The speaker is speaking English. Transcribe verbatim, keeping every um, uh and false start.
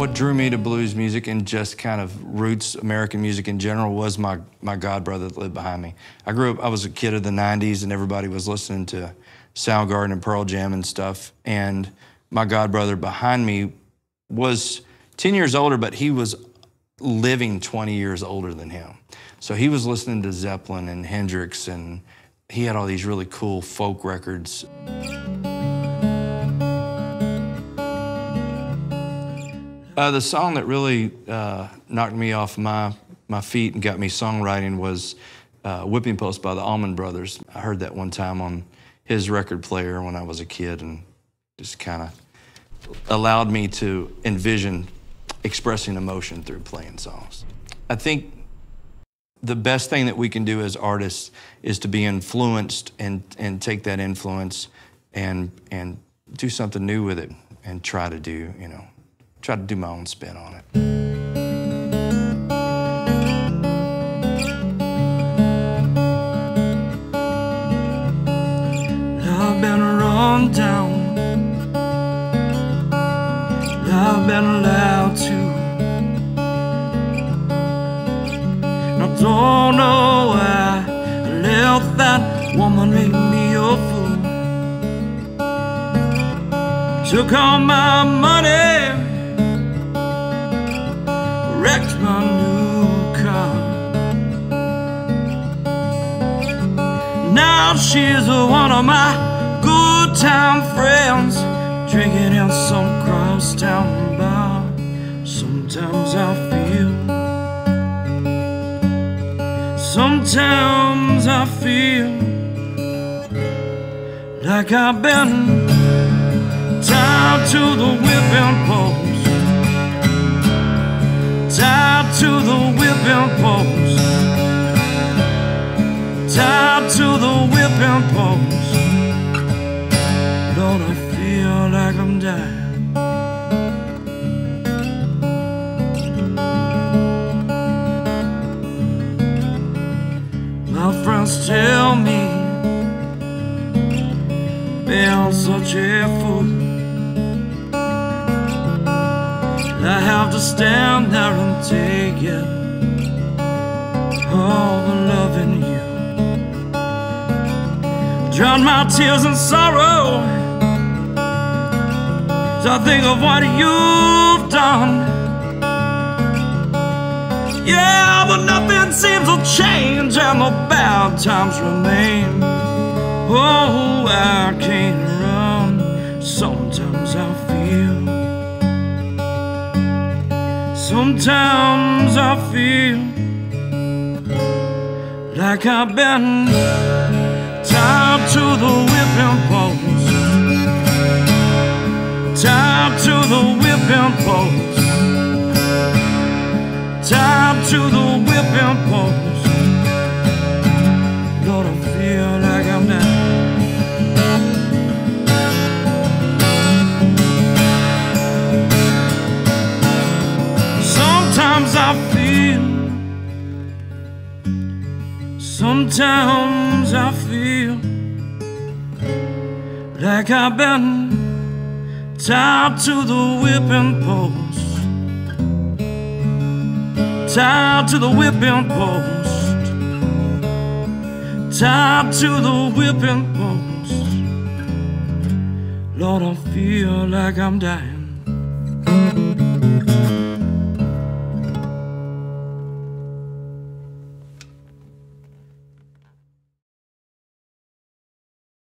What drew me to blues music and just kind of roots American music in general was my, my god brother that lived behind me. I grew up, I was a kid of the nineties and everybody was listening to Soundgarden and Pearl Jam and stuff. And my god brother behind me was ten years older, but he was living twenty years older than him. So he was listening to Zeppelin and Hendrix, and he had all these really cool folk records. Uh, the song that really uh, knocked me off my, my feet and got me songwriting was uh, Whipping Post by the Allman Brothers. I heard that one time on his record player when I was a kid, and just kind of allowed me to envision expressing emotion through playing songs. I think the best thing that we can do as artists is to be influenced and, and take that influence and, and do something new with it and try to do, you know, try to do my own spin on it. I've been run down, I've been allowed to, and I don't know why I let that woman make me a fool. Took all my money, wrecked my new car. Now she's one of my good time friends, drinking in some crosstown bar. Sometimes I feel, sometimes I feel like I've been tied to the whipping post, tied to the whipping post, tied to the whipping post. Lord, I feel like I'm dying. My friends tell me I'm such a fool. I have to stand there and take it, all the love in you. Drown my tears in sorrow as I think of what you've done. Yeah, but nothing seems to change and the bad times remain. Oh, I can't run. Sometimes I feel, sometimes I feel like I've been tied to the whipping post, tied to the whipping post, tied to the whipping post. Lord, I feel like I'm down. Sometimes I feel, sometimes I feel like I've been tied to the whipping post, tied to the whipping post, tied to the whipping post. Lord, I feel like I'm dying.